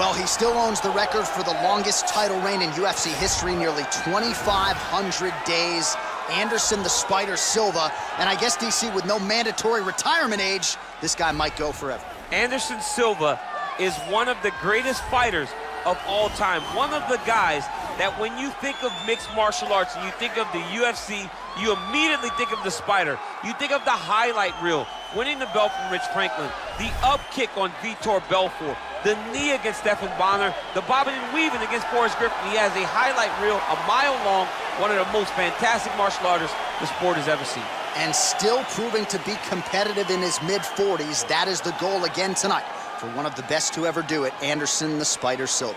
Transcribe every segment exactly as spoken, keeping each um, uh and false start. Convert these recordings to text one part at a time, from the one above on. Well, he still owns the record for the longest title reign in U F C history, nearly twenty-five hundred days. Anderson the Spider Silva, and I guess, D C, with no mandatory retirement age, this guy might go forever. Anderson Silva is one of the greatest fighters of all time. One of the guys that when you think of mixed martial arts and you think of the U F C, you immediately think of the Spider. You think of the highlight reel, winning the belt from Rich Franklin, the up kick on Vitor Belfort, the knee against Stefan Bonner, the bobbing and weaving against Forrest Griffin. He has a highlight reel a mile long, one of the most fantastic martial artists the sport has ever seen. And still proving to be competitive in his mid forties. That is the goal again tonight for one of the best to ever do it, Anderson the Spider Silva.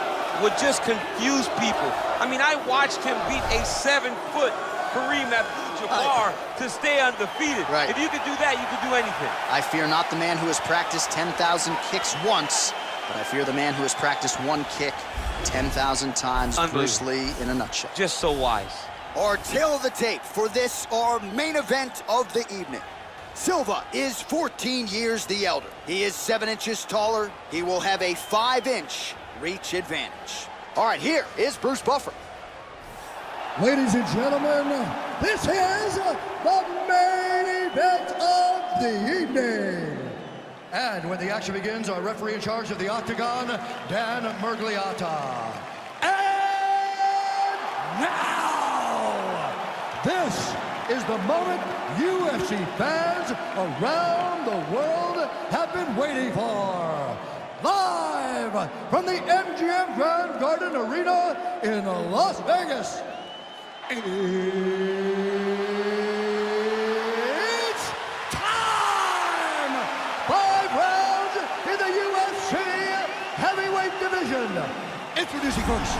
would just confuse people. I mean, I watched him beat a seven foot Kareem Abdul-Jabbar to stay undefeated. Right. If you could do that, you could do anything. I fear not the man who has practiced ten thousand kicks once, but I fear the man who has practiced one kick ten thousand times. Bruce Lee in a nutshell. Just so wise. Our tail of the tape for this, our main event of the evening. Silva is fourteen years the elder. He is seven inches taller. He will have a five inch reach advantage. All right, here is Bruce Buffer. Ladies and gentlemen, this is the main event of the evening. And when the action begins, our referee in charge of the Octagon, Dan Mergliata. And now, this is the moment U F C fans around the world have been waiting for. Live from the M G M Grand Garden Arena in Las Vegas, it's time! Five rounds in the U F C heavyweight division. Introducing first,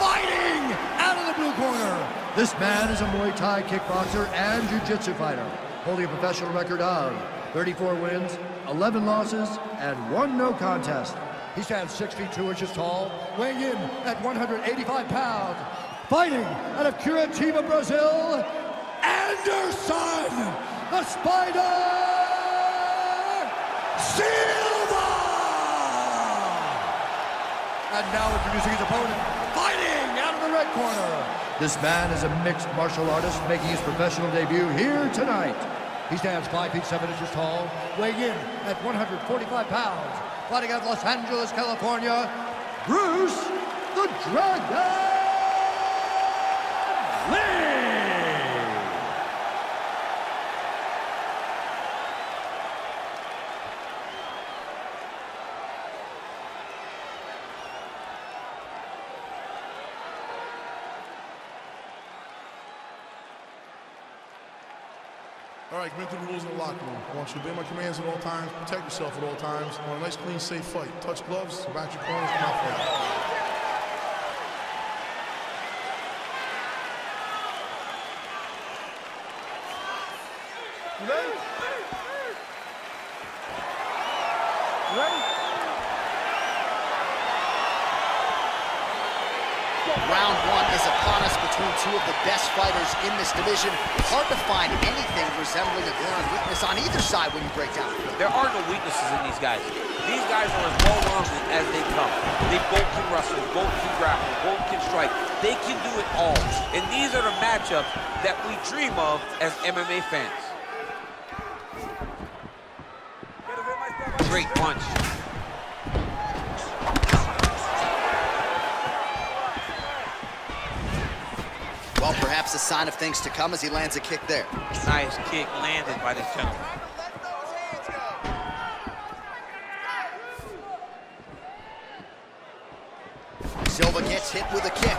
fighting out of the blue corner. This man is a Muay Thai kickboxer and jiu-jitsu fighter, holding a professional record of thirty-four wins, eleven losses, and one no contest. He stands six feet two inches tall, weighing in at one hundred eighty-five pounds. Fighting out of Curitiba, Brazil, Anderson the Spider Silva! And now introducing his opponent, fighting out of the red corner. This man is a mixed martial artist making his professional debut here tonight. He stands five feet seven inches tall, weighing in at one hundred forty-five pounds. Fighting out of Los Angeles, California, Bruce the Dragon All right, commit to the rules in the locker room. I want you to obey my commands at all times, protect yourself at all times. I want a nice, clean, safe fight. Touch gloves, back your corners, and not fight. You ready? You ready? Round one is upon us between two of the best fighters in this division. It's hard to find anything resembling a glaring weakness on either side when you break down. There are no weaknesses in these guys. These guys are as well-armed as they come. They both can wrestle, both can grapple, both can strike. They can do it all. And these are the matchups that we dream of as M M A fans. Great punch. Well, perhaps a sign of things to come as he lands a kick there. Nice kick landed by this gentleman. Silva gets hit with a kick.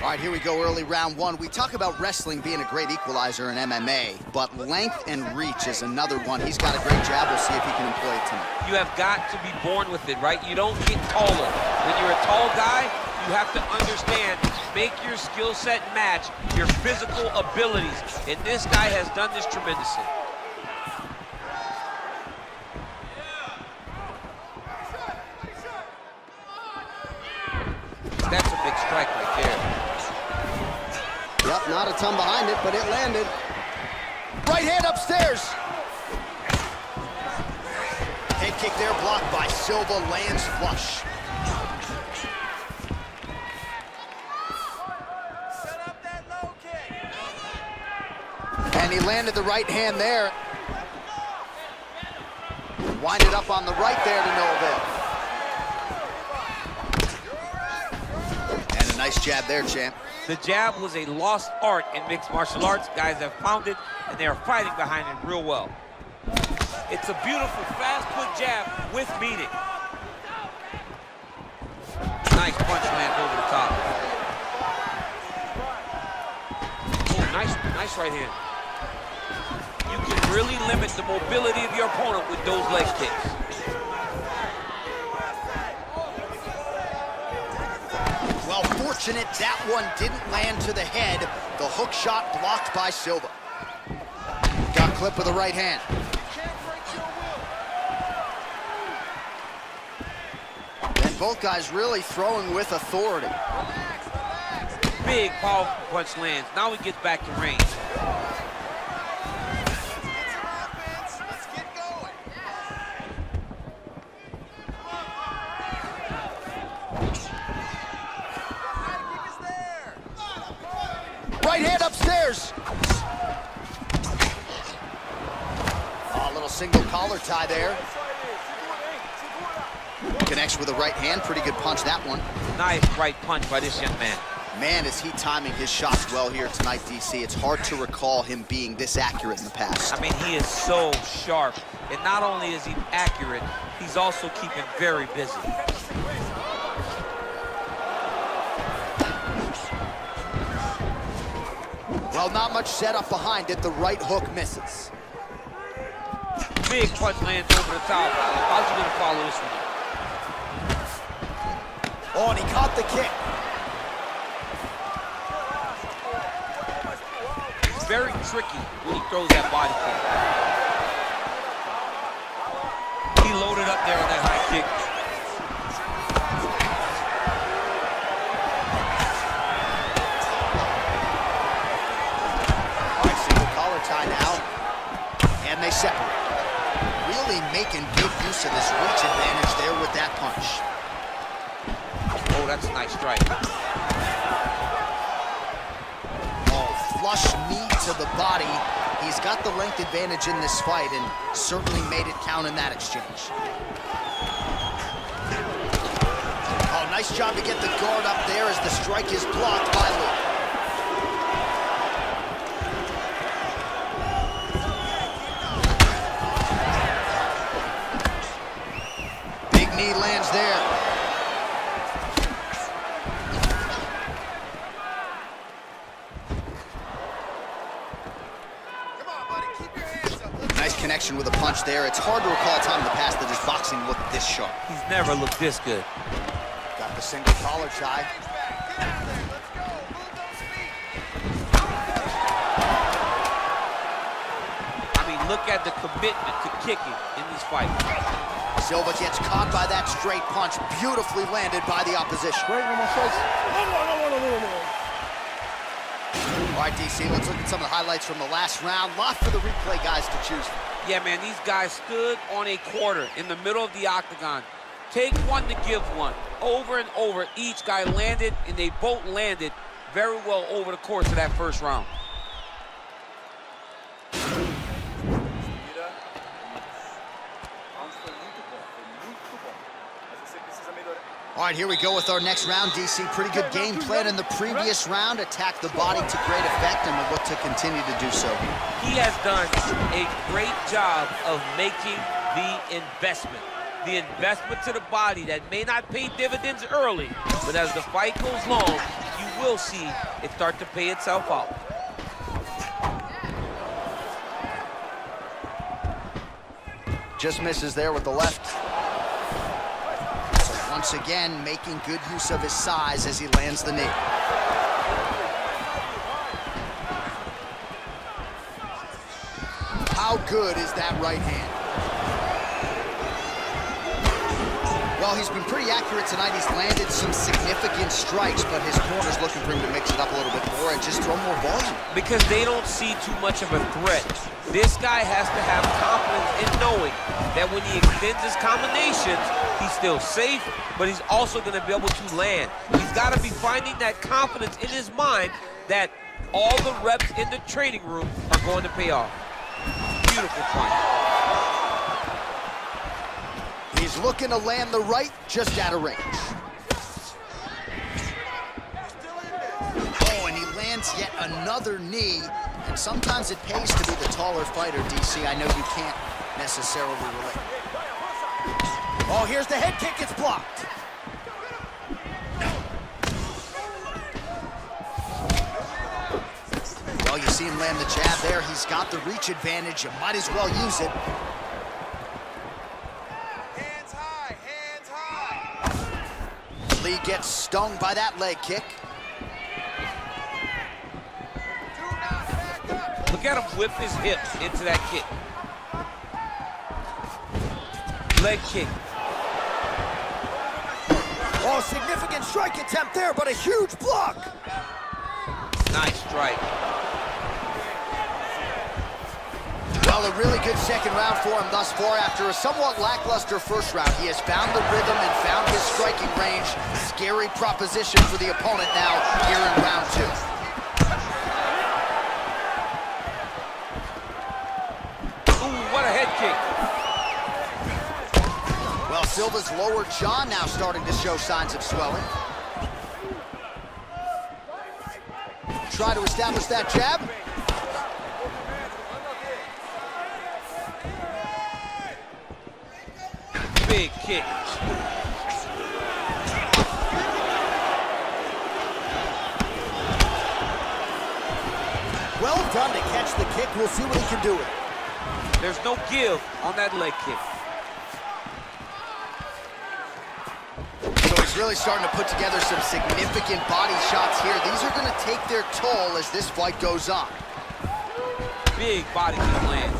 All right, here we go, early round one. We talk about wrestling being a great equalizer in M M A, but length and reach is another one. He's got a great jab. We'll see if he can employ it tonight. You have got to be born with it, right? You don't get taller. When you're a tall guy, you have to understand, make your skill set match your physical abilities. And this guy has done this tremendously. That's a big strike right there. Yep, not a ton behind it, but it landed. Right hand upstairs. Head kick there, blocked by Silva, lands flush. Set up that low kick. And he landed the right hand there. Winded up on the right there to no avail. Nice jab there, champ. The jab was a lost art in mixed martial arts. Guys have found it, and they are fighting behind it real well. It's a beautiful, fast-foot jab with meaning. Nice punch lands over the top. Oh, nice, nice right hand. You can really limit the mobility of your opponent with those leg kicks. Fortunate that one didn't land to the head. The hook shot blocked by Silva. Got clip with the right hand. And both guys really throwing with authority. Relax, relax. Big powerful punch lands. Now he gets back to range. Right hand upstairs. Oh, a little single collar tie there. Connects with a right hand. Pretty good punch, that one. Nice right punch by this young man. Man, is he timing his shots well here tonight, D C. It's hard to recall him being this accurate in the past. I mean, he is so sharp. And not only is he accurate, he's also keeping very busy. Well, not much setup behind it. The right hook misses. Big punch lands over the top. How's he gonna follow this one? Oh, and he caught the kick. It's very tricky when he throws that body kick. He loaded up there with that high kick. They separate. Really making big use of this reach advantage there with that punch. Oh, that's a nice strike. Oh, flush knee to the body. He's got the length advantage in this fight and certainly made it count in that exchange. Oh, nice job to get the guard up there as the strike is blocked by Lee. Knee lands there. Come on, buddy. Keep your hands up. Let's nice connection with a punch there. It's hard to recall a time in the past that his boxing looked this sharp. He's never looked this good. Got the single collar tie. I mean, look at the commitment to kicking in this fight. Silva gets caught by that straight punch, beautifully landed by the opposition. Right on my face. All right, D C, let's look at some of the highlights from the last round. Lot for the replay guys to choose from. Yeah, man, these guys stood on a quarter in the middle of the octagon. Take one to give one. Over and over, each guy landed, and they both landed very well over the course of that first round. All right, here we go with our next round, D C. Pretty good game plan in the previous round. Attacked the body to great effect and will look to continue to do so. He has done a great job of making the investment. The investment to the body that may not pay dividends early, but as the fight goes long, you will see it start to pay itself out. Just misses there with the left. So once again, making good use of his size as he lands the knee. How good is that right hand? Well, he's been pretty accurate tonight. He's landed some significant strikes, but his corner's looking for him to mix it up a little bit more and just throw more volume. Because they don't see too much of a threat. This guy has to have confidence in knowing that when he extends his combinations, he's still safe, but he's also gonna be able to land. He's gotta be finding that confidence in his mind that all the reps in the training room are going to pay off. Beautiful point. He's looking to land the right, just out of range. Oh, and he lands yet another knee. And sometimes it pays to be the taller fighter, D C. I know you can't necessarily relate. Oh, here's the head kick. It's blocked. Well, you see him land the jab there. He's got the reach advantage. You might as well use it. He gets stung by that leg kick. Look at him whip his hips into that kick. Leg kick. Oh, significant strike attempt there, but a huge block. Nice strike. Well, a really good second round for him thus far. After a somewhat lackluster first round, he has found the rhythm and found his striking range. Scary proposition for the opponent now here in round two. Ooh, what a head kick. Well, Silva's lower jaw now starting to show signs of swelling. Try to establish that jab. Big kick. Well done to catch the kick. We'll see what he can do with it. There's no give on that leg kick. So he's really starting to put together some significant body shots here. These are going to take their toll as this fight goes on. Big body kick lands.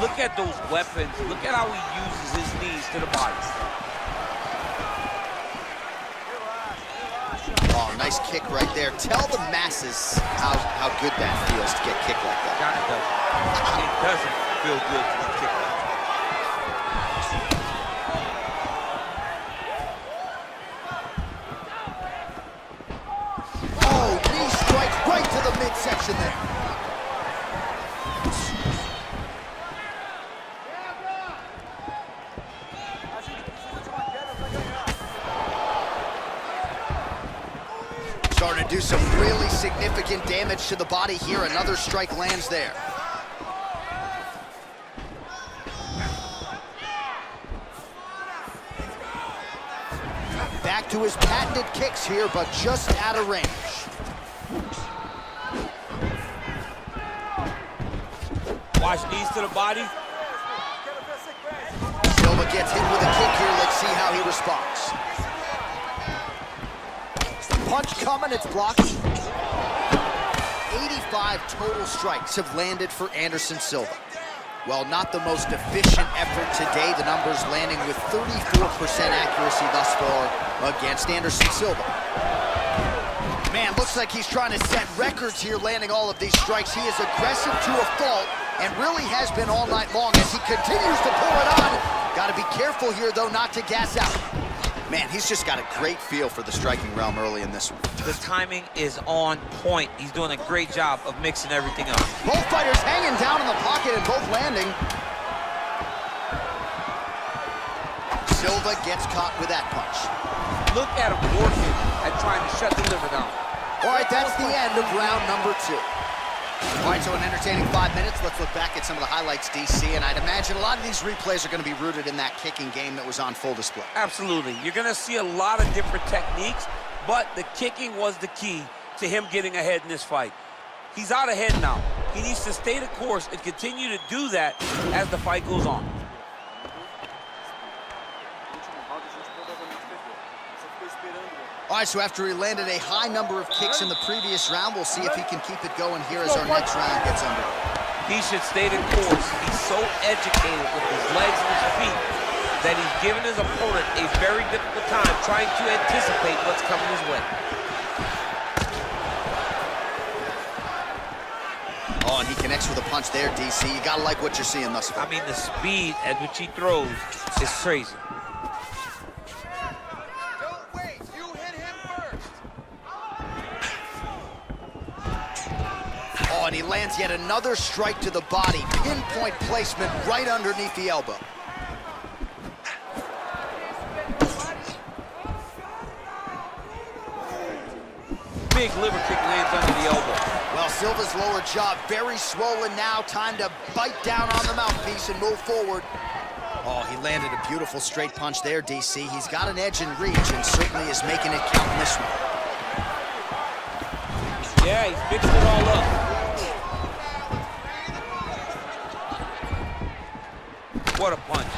Look at those weapons. Look at how he uses his knees to the body. Oh, nice kick right there. Tell the masses how, how good that feels to get kicked like that. God, it doesn't. It doesn't feel good to get kicked like that. Oh, knee strike right to the midsection there. Do some really significant damage to the body here. Another strike lands there. Back to his patented kicks here, but just out of range. Watch knees to the body. Silva gets hit with a kick here. Let's see how he responds. Punch coming, it's blocked. eighty-five total strikes have landed for Anderson Silva. Well, not the most efficient effort today. The numbers landing with thirty-four percent accuracy thus far against Anderson Silva. Man, looks like he's trying to set records here, landing all of these strikes. He is aggressive to a fault and really has been all night long as he continues to pull it on. Gotta be careful here, though, not to gas out. Man, he's just got a great feel for the striking realm early in this one. The timing is on point. He's doing a great job of mixing everything up. Both fighters hanging down in the pocket and both landing. Silva gets caught with that punch. Look at him working at trying to shut the liver down. All right, that's the end of round number two. All right, so an entertaining five minutes. Let's look back at some of the highlights, D C, and I'd imagine a lot of these replays are going to be rooted in that kicking game that was on full display. Absolutely. You're going to see a lot of different techniques But the kicking was the key to him getting ahead in this fight. He's out ahead now. He needs to stay the course and continue to do that as the fight goes on. All right, so after he landed a high number of kicks in the previous round, we'll see if he can keep it going here as our next round gets underway. He should stay the course. He's so educated with his legs and his feet that he's given his opponent a very difficult time trying to anticipate what's coming his way. Oh, and he connects with a punch there, D C. You gotta like what you're seeing thus far. I mean, the speed at which he throws is crazy. Don't wait, you hit him first. Oh, and he lands yet another strike to the body. Pinpoint placement right underneath the elbow. Big liver kick lands under the elbow. Well, Silva's lower jaw very swollen now. Time to bite down on the mouthpiece and move forward. Oh, he landed a beautiful straight punch there, D C. He's got an edge in reach and certainly is making it count in this one. Yeah, he's fixing it all up. What a punch.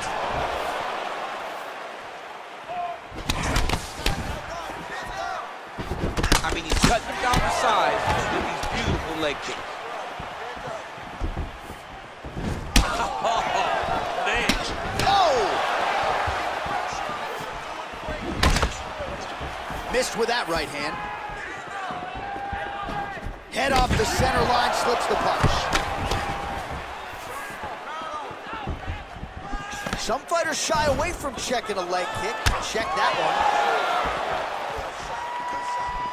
Cutting him down the side with these beautiful leg kicks. Oh, man. Oh! Missed with that right hand. Head off the center line, slips the punch. Some fighters shy away from checking a leg kick. Check that one.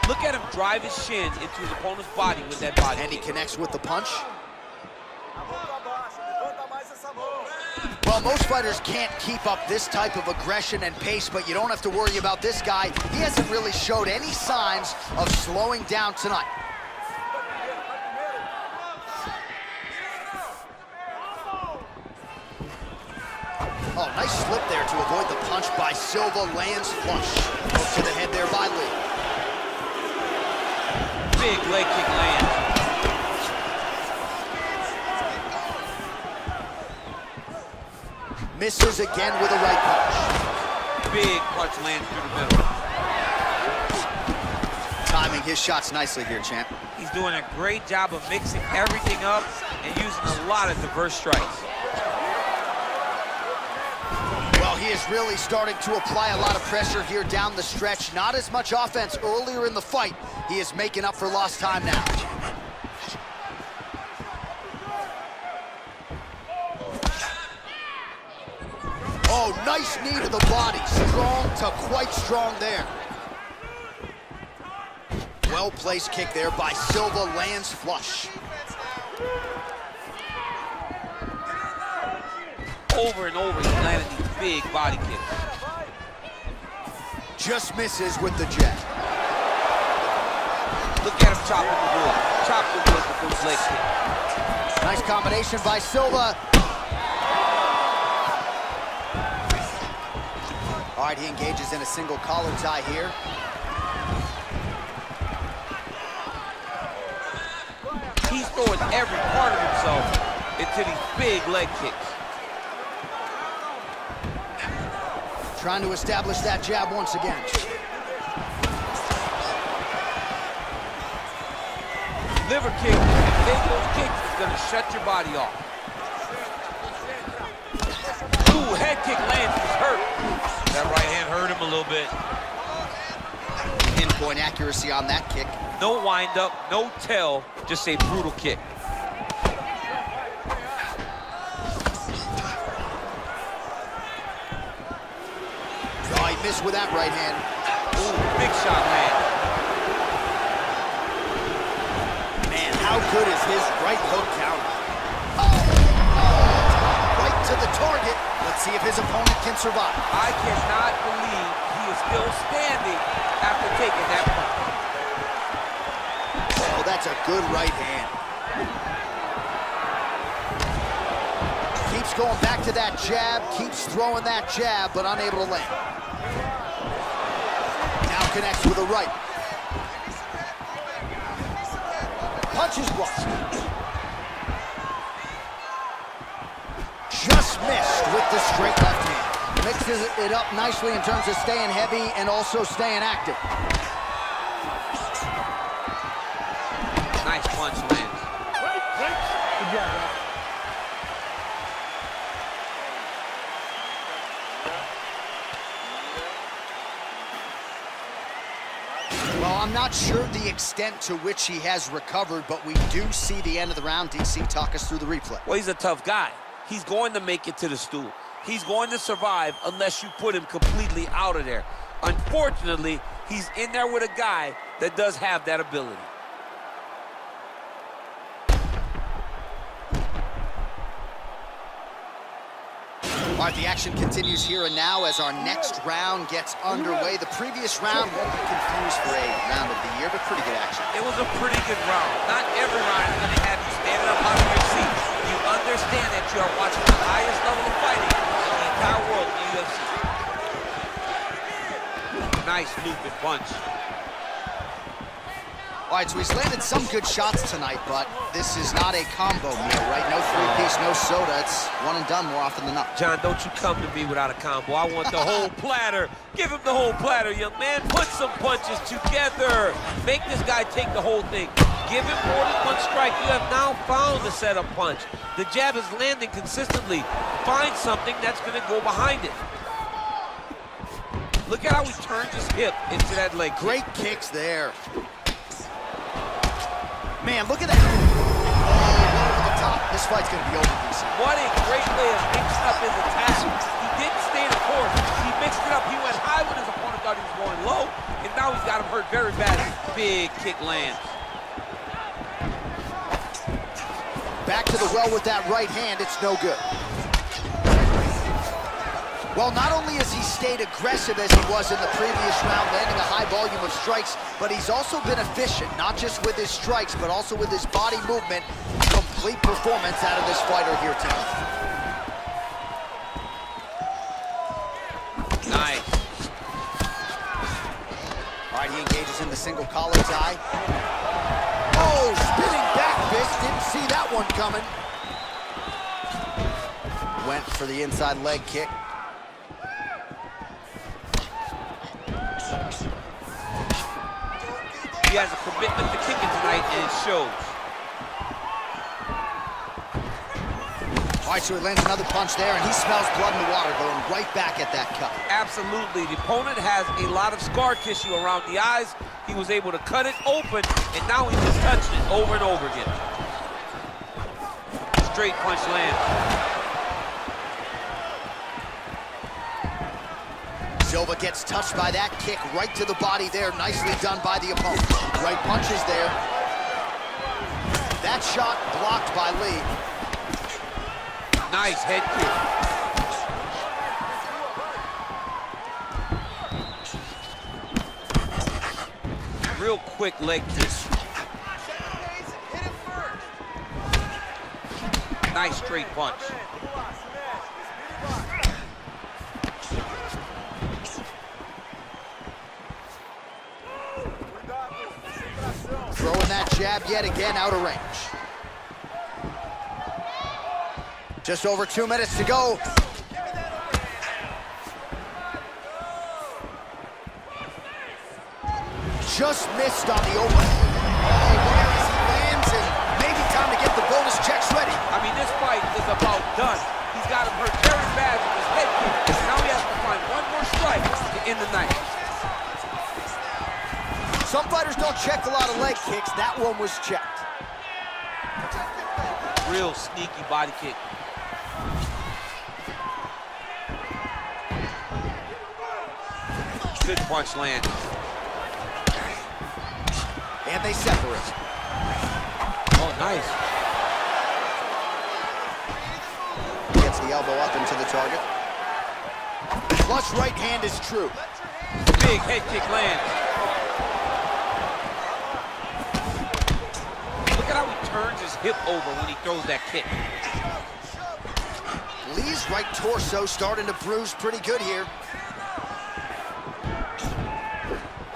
Look at him drive his shin into his opponent's body with that body. And he connects with the punch. Well, most fighters can't keep up this type of aggression and pace, but you don't have to worry about this guy. He hasn't really showed any signs of slowing down tonight. Oh, nice slip there to avoid the punch by Silva. Lands flush. Hook to the head there by Lee. Big leg kick land. Misses again with a right punch. Big punch lands through the middle. Timing his shots nicely here, champ. He's doing a great job of mixing everything up and using a lot of diverse strikes. Well, he is really starting to apply a lot of pressure here down the stretch. Not as much offense earlier in the fight. He is making up for lost time now. Oh, nice knee to the body. Strong to quite strong there. Well-placed kick there by Silva. Lands flush. Over and over, he landed these big body kicks. Just misses with the jab. Look at him chopping the wood. Chop the wood with those leg kicks. Nice combination by Silva. All right, he engages in a single collar tie here. He's throwing every part of himself into these big leg kicks. Trying to establish that jab once again. Liver kick. If you take those kicks, it's going to shut your body off. Ooh, head kick lands. He's hurt. That right hand hurt him a little bit. Pinpoint accuracy on that kick. No wind up, no tell, just a brutal kick. Miss with that right hand. Ooh, big shot land. Man, how good is his right hook counter? Oh, oh, right to the target. Let's see if his opponent can survive. I cannot believe he is still standing after taking that punch. Oh, that's a good right hand. Keeps going back to that jab, keeps throwing that jab, but unable to land. connects with a right. Punch is blocked. Just missed with the straight left hand. Mixes it up nicely in terms of staying heavy and also staying active. Nice punch land. Right, right. Good job, Rob. Well, I'm not sure the extent to which he has recovered, but we do see the end of the round. D C, talk us through the replay. Well, he's a tough guy. He's going to make it to the stool. He's going to survive unless you put him completely out of there. Unfortunately, he's in there with a guy that does have that ability. All right, the action continues here and now as our next round gets underway. The previous round won't be confused for a round of the year, but pretty good action. It was a pretty good round. Not every round is going to have you standing up on your seat. You understand that you are watching the highest level of fighting in the entire world in the U F C. Nice looping punch. All right, so he's landed some good shots tonight, but this is not a combo meal, right? No three-piece, no soda. It's one and done more often than not. John, don't you come to me without a combo. I want the whole platter. Give him the whole platter, young man. Put some punches together. Make this guy take the whole thing. Give him more than one strike. You have now found the setup punch. The jab is landing consistently. Find something that's going to go behind it. Look at how he turns his hip into that leg. Great kicks there. Man, look at that. Oh, over the top. This fight's going to be over, D C. What a great way of mixing up his attachments. He didn't stay the course. He mixed it up. He went high when his opponent thought he was going low, and now he's got him hurt very bad. Big kick lands. Back to the well with that right hand. It's no good. Well, not only has he stayed aggressive as he was in the previous round, landing a high volume of strikes, but he's also been efficient, not just with his strikes, but also with his body movement. Complete performance out of this fighter here tonight. Nice. All right, he engages in the single collar tie. Oh, spinning back fist. Didn't see that one coming. Went for the inside leg kick. He has a commitment to kicking tonight, and it shows. All right, so he lands another punch there, and he smells blood in the water, going right back at that cut. Absolutely. The opponent has a lot of scar tissue around the eyes. He was able to cut it open, and now he just touched it over and over again. Straight punch lands. Silva gets touched by that kick right to the body there. Nicely done by the opponent. Right punch is there. That shot blocked by Lee. Nice head kick. Real quick leg kick. Nice straight punch. Throwing that jab yet again, out of range. Just over two minutes to go. Just missed on the open. Oh, where is he lands, and maybe time to get the bonus checks ready. I mean, this fight is about done. He's got him hurt very bad with his head kick. Now he has to find one more strike to end the night. Some fighters don't check a lot of leg kicks. That one was checked. Real sneaky body kick. Good punch land. And they separate. Oh, nice. Gets the elbow up into the target. Plus right hand is true. Big head kick lands. Turns his hip over when he throws that kick. Lee's right torso starting to bruise pretty good here.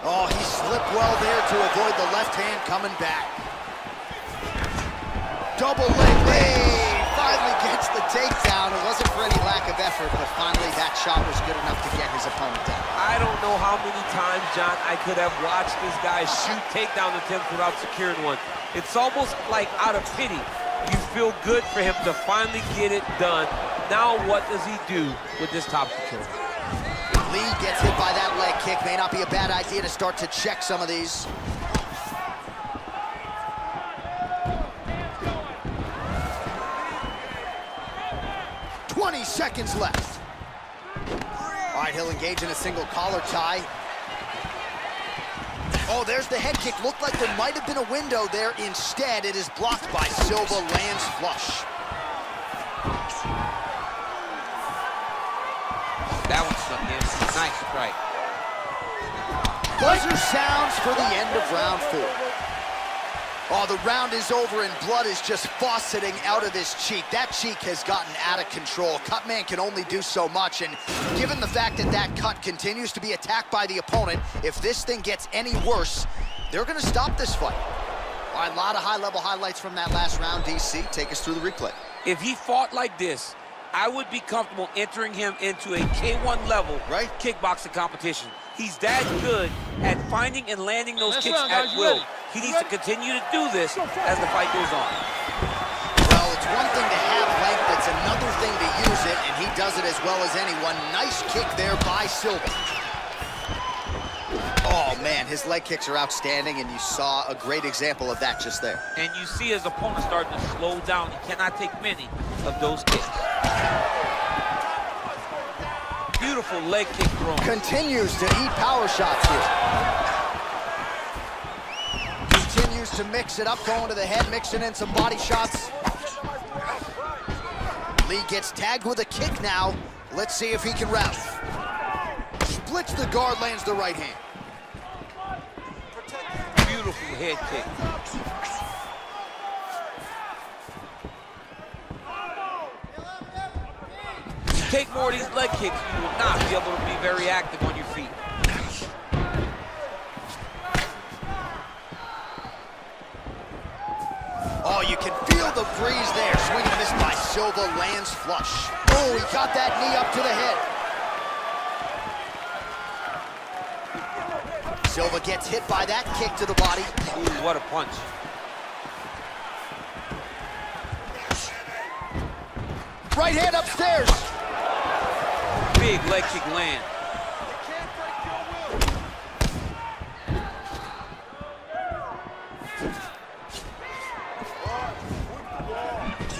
Oh, he slipped well there to avoid the left hand coming back. Double leg lead. Finally gets the takedown. It wasn't for any lack of effort, but finally that shot was good enough to get his opponent down. I don't know how many times, John, I could have watched this guy shoot takedown attempts without securing one. It's almost like out of pity. You feel good for him to finally get it done. Now what does he do with this top kick? Lee gets hit by that leg kick. May not be a bad idea to start to check some of these. twenty seconds left. All right, he'll engage in a single collar tie. Oh, there's the head kick. Looked like there might have been a window there. Instead, it is blocked by Silva, lands flush. That one stuck in. Nice strike. Buzzer sounds for the end of round four. Oh, the round is over and blood is just fauceting out of his cheek. That cheek has gotten out of control. Cutman can only do so much, and given the fact that that cut continues to be attacked by the opponent, if this thing gets any worse, they're going to stop this fight. All right, a lot of high-level highlights from that last round, D C. Take us through the replay. If he fought like this, I would be comfortable entering him into a K one level right. kickboxing competition. He's that good at finding and landing those That's kicks right, guys, at will. Ready? He needs to continue to do this as the fight goes on. Well, it's one thing to have length, it's another thing to use it, and he does it as well as anyone. Nice kick there by Silva. Oh, man, his leg kicks are outstanding, and you saw a great example of that just there. And you see his opponent starting to slow down. He cannot take many of those kicks. Beautiful leg kick thrown. Continues to eat power shots here. Continues to mix it up, going to the head, mixing in some body shots. Lee gets tagged with a kick now. Let's see if he can rout. Splits the guard, lands the right hand. Beautiful head kick. Take more of these leg kicks, you will not be able to be very active on your feet. Oh, you can feel the breeze there. Swing and miss by Silva, lands flush. Oh, he got that knee up to the head. Silva gets hit by that kick to the body. Ooh, what a punch. Right hand upstairs. Big leg kick land.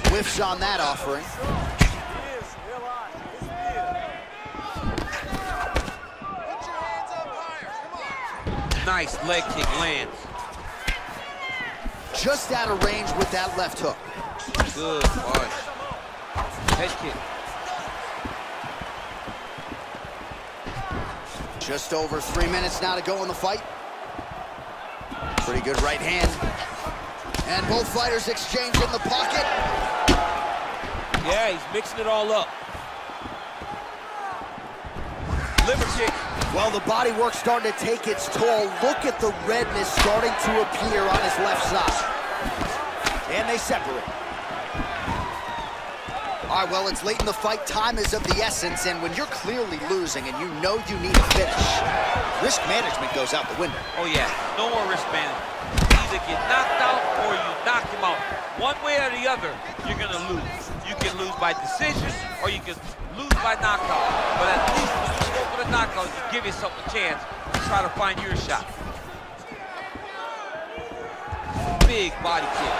Whiffs on that offering. Nice leg kick lands. Just out of range with that left hook. Good punch. Head kick. Just over three minutes now to go in the fight. Pretty good right hand. And both fighters exchange in the pocket. Yeah, he's mixing it all up. Liver kick. Well, the body work's starting to take its toll. Look at the redness starting to appear on his left side. And they separate. All right, well, it's late in the fight. Time is of the essence, and when you're clearly losing and you know you need a finish, risk management goes out the window. Oh, yeah, no more risk management. You either get knocked out or you knock him out. One way or the other, you're going to lose. You can lose by decision or you can lose by knockout. But at least when you go for the knockout, you give yourself a chance to try to find your shot. Big body kick.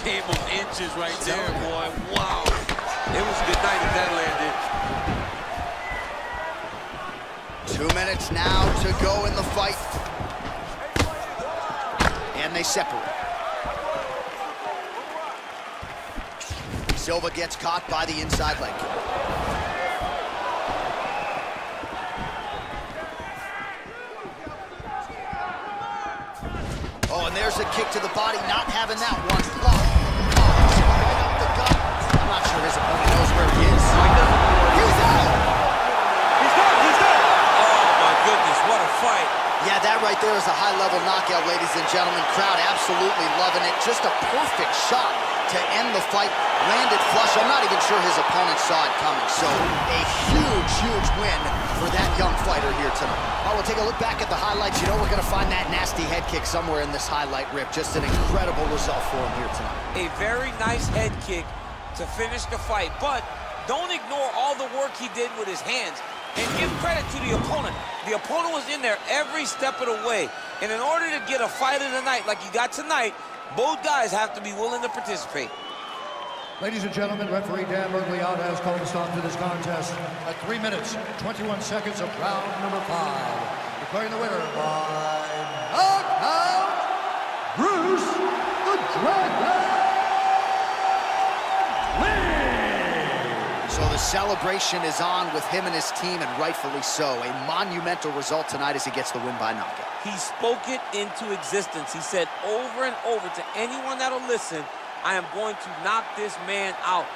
Came of inches right there, boy. Wow. It was a good night if that landed. Two minutes now to go in the fight. And they separate. Silva gets caught by the inside leg. Oh, and there's a kick to the body, not having that one blocked. I'm not sure his opponent knows where he is. He's out! He's done! He's done! Oh, right there is a high-level knockout, ladies and gentlemen. Crowd absolutely loving it. Just a perfect shot to end the fight. Landed flush. I'm not even sure his opponent saw it coming. So a huge, huge win for that young fighter here tonight. All right, we'll take a look back at the highlights. You know we're going to find that nasty head kick somewhere in this highlight rip. Just an incredible result for him here tonight. A very nice head kick to finish the fight, but don't ignore all the work he did with his hands. And give credit to the opponent. The opponent was in there every step of the way. And in order to get a fight of the night like you got tonight, both guys have to be willing to participate. Ladies and gentlemen, referee Dan Mergliata has called a stop to this contest at three minutes, twenty-one seconds of round number five. Declaring the winner by knockout, Bruce the Dragon! So the celebration is on with him and his team, and rightfully so. A monumental result tonight as he gets the win by knockout. He spoke it into existence. He said over and over to anyone that'll listen, I am going to knock this man out.